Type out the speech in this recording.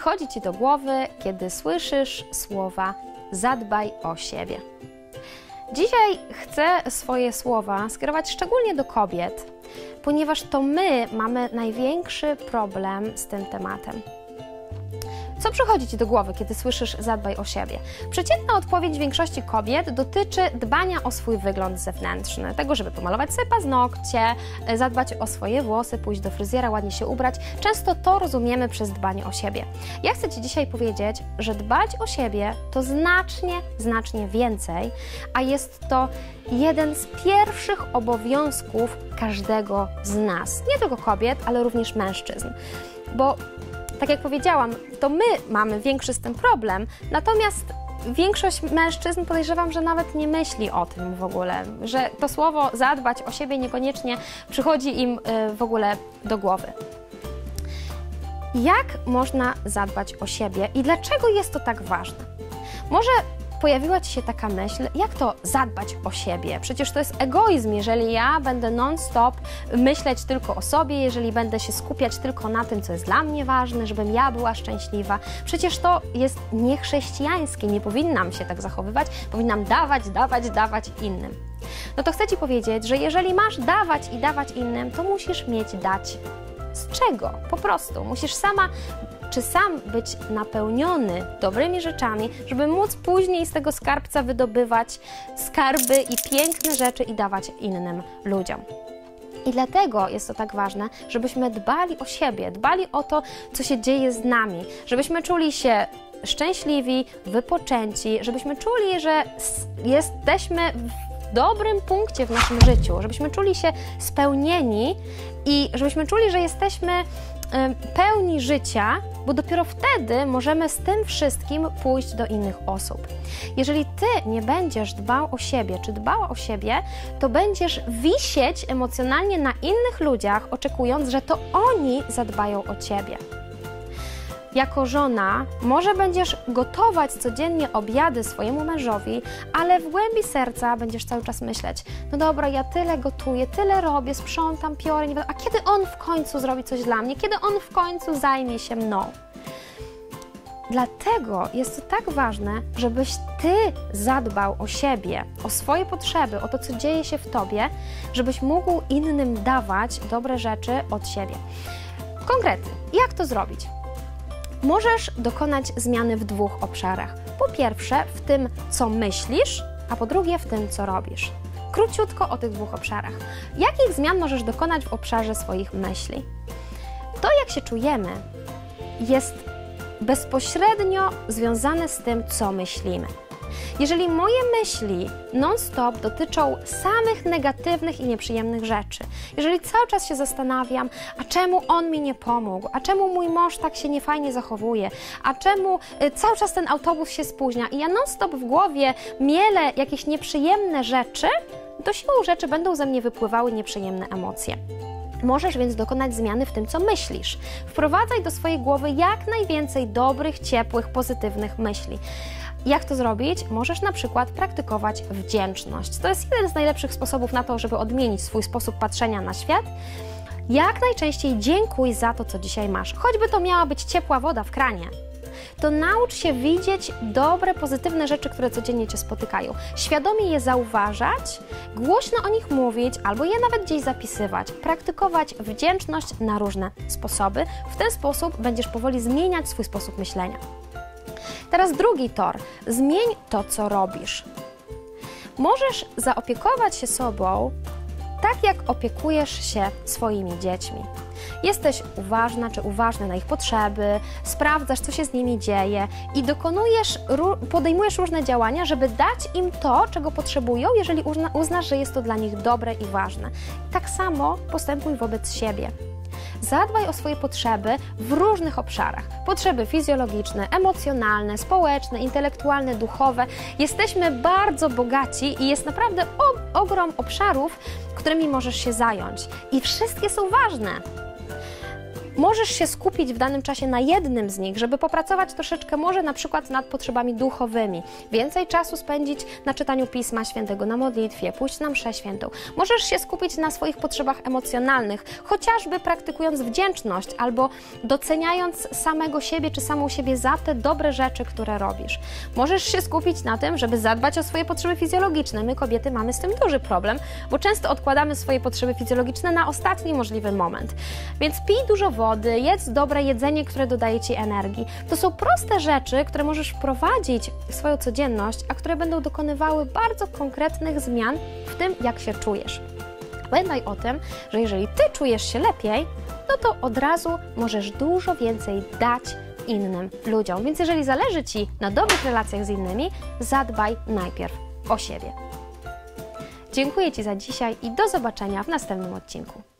przychodzi Ci do głowy, kiedy słyszysz słowa zadbaj o siebie. Dzisiaj chcę swoje słowa skierować szczególnie do kobiet, ponieważ to my mamy największy problem z tym tematem. Co przychodzi Ci do głowy, kiedy słyszysz zadbaj o siebie? Przeciętna odpowiedź większości kobiet dotyczy dbania o swój wygląd zewnętrzny. Tego, żeby pomalować sobie paznokcie, zadbać o swoje włosy, pójść do fryzjera, ładnie się ubrać. Często to rozumiemy przez dbanie o siebie. Ja chcę Ci dzisiaj powiedzieć, że dbać o siebie to znacznie więcej, a jest to jeden z pierwszych obowiązków każdego z nas. Nie tylko kobiet, ale również mężczyzn. Bo tak jak powiedziałam, to my mamy większy z tym problem, natomiast większość mężczyzn, podejrzewam, że nawet nie myśli o tym w ogóle, że to słowo zadbać o siebie niekoniecznie przychodzi im w ogóle do głowy. Jak można zadbać o siebie i dlaczego jest to tak ważne? Może pojawiła Ci się taka myśl, jak to zadbać o siebie? Przecież to jest egoizm, jeżeli ja będę non-stop myśleć tylko o sobie, jeżeli będę się skupiać tylko na tym, co jest dla mnie ważne, żebym ja była szczęśliwa. Przecież to jest niechrześcijańskie, nie powinnam się tak zachowywać, powinnam dawać innym. No to chcę Ci powiedzieć, że jeżeli masz dawać i dawać innym, to musisz mieć dać. Z czego? Po prostu. Musisz sam być napełniony dobrymi rzeczami, żeby móc później z tego skarbca wydobywać skarby i piękne rzeczy i dawać innym ludziom. I dlatego jest to tak ważne, żebyśmy dbali o siebie, dbali o to, co się dzieje z nami, żebyśmy czuli się szczęśliwi, wypoczęci, żebyśmy czuli, że jesteśmy w dobrym punkcie w naszym życiu, żebyśmy czuli się spełnieni i żebyśmy czuli, że jesteśmy pełni życia, bo dopiero wtedy możemy z tym wszystkim pójść do innych osób. Jeżeli Ty nie będziesz dbał o siebie, czy dbała o siebie, to będziesz wisieć emocjonalnie na innych ludziach, oczekując, że to oni zadbają o Ciebie. Jako żona może będziesz gotować codziennie obiady swojemu mężowi, ale w głębi serca będziesz cały czas myśleć, no dobra, ja tyle gotuję, tyle robię, sprzątam, piorę, nie wiadomo, a kiedy on w końcu zrobi coś dla mnie? Kiedy on w końcu zajmie się mną? Dlatego jest to tak ważne, żebyś Ty zadbał o siebie, o swoje potrzeby, o to, co dzieje się w Tobie, żebyś mógł innym dawać dobre rzeczy od siebie. Konkrety, jak to zrobić? Możesz dokonać zmiany w dwóch obszarach. Po pierwsze w tym, co myślisz, a po drugie w tym, co robisz. Króciutko o tych dwóch obszarach. Jakich zmian możesz dokonać w obszarze swoich myśli? To, jak się czujemy, jest bezpośrednio związane z tym, co myślimy. Jeżeli moje myśli non-stop dotyczą samych negatywnych i nieprzyjemnych rzeczy, jeżeli cały czas się zastanawiam, a czemu on mi nie pomógł, a czemu mój mąż tak się niefajnie zachowuje, a czemu cały czas ten autobus się spóźnia i ja non-stop w głowie mielę jakieś nieprzyjemne rzeczy, to siłą rzeczy będą ze mnie wypływały nieprzyjemne emocje. Możesz więc dokonać zmiany w tym, co myślisz. Wprowadzaj do swojej głowy jak najwięcej dobrych, ciepłych, pozytywnych myśli. Jak to zrobić? Możesz na przykład praktykować wdzięczność. To jest jeden z najlepszych sposobów na to, żeby odmienić swój sposób patrzenia na świat. Jak najczęściej dziękuj za to, co dzisiaj masz. Choćby to miała być ciepła woda w kranie. To naucz się widzieć dobre, pozytywne rzeczy, które codziennie Cię spotykają. Świadomie je zauważać, głośno o nich mówić albo je nawet gdzieś zapisywać. Praktykować wdzięczność na różne sposoby. W ten sposób będziesz powoli zmieniać swój sposób myślenia. Teraz drugi tor. Zmień to, co robisz. Możesz zaopiekować się sobą tak, jak opiekujesz się swoimi dziećmi. Jesteś uważna czy uważny na ich potrzeby, sprawdzasz, co się z nimi dzieje i podejmujesz różne działania, żeby dać im to, czego potrzebują, jeżeli uznasz, że jest to dla nich dobre i ważne. Tak samo postępuj wobec siebie. Zadbaj o swoje potrzeby w różnych obszarach. Potrzeby fizjologiczne, emocjonalne, społeczne, intelektualne, duchowe. Jesteśmy bardzo bogaci i jest naprawdę ogrom obszarów, którymi możesz się zająć. I wszystkie są ważne. Możesz się skupić w danym czasie na jednym z nich, żeby popracować troszeczkę może na przykład nad potrzebami duchowymi. Więcej czasu spędzić na czytaniu Pisma Świętego, na modlitwie, pójść na mszę świętą. Możesz się skupić na swoich potrzebach emocjonalnych, chociażby praktykując wdzięczność albo doceniając samego siebie czy samą siebie za te dobre rzeczy, które robisz. Możesz się skupić na tym, żeby zadbać o swoje potrzeby fizjologiczne. My kobiety mamy z tym duży problem, bo często odkładamy swoje potrzeby fizjologiczne na ostatni możliwy moment. Więc pij dużo wody, jedz dobre jedzenie, które dodaje Ci energii. To są proste rzeczy, które możesz wprowadzić w swoją codzienność, a które będą dokonywały bardzo konkretnych zmian w tym, jak się czujesz. Pamiętaj o tym, że jeżeli Ty czujesz się lepiej, no to od razu możesz dużo więcej dać innym ludziom. Więc jeżeli zależy Ci na dobrych relacjach z innymi, zadbaj najpierw o siebie. Dziękuję Ci za dzisiaj i do zobaczenia w następnym odcinku.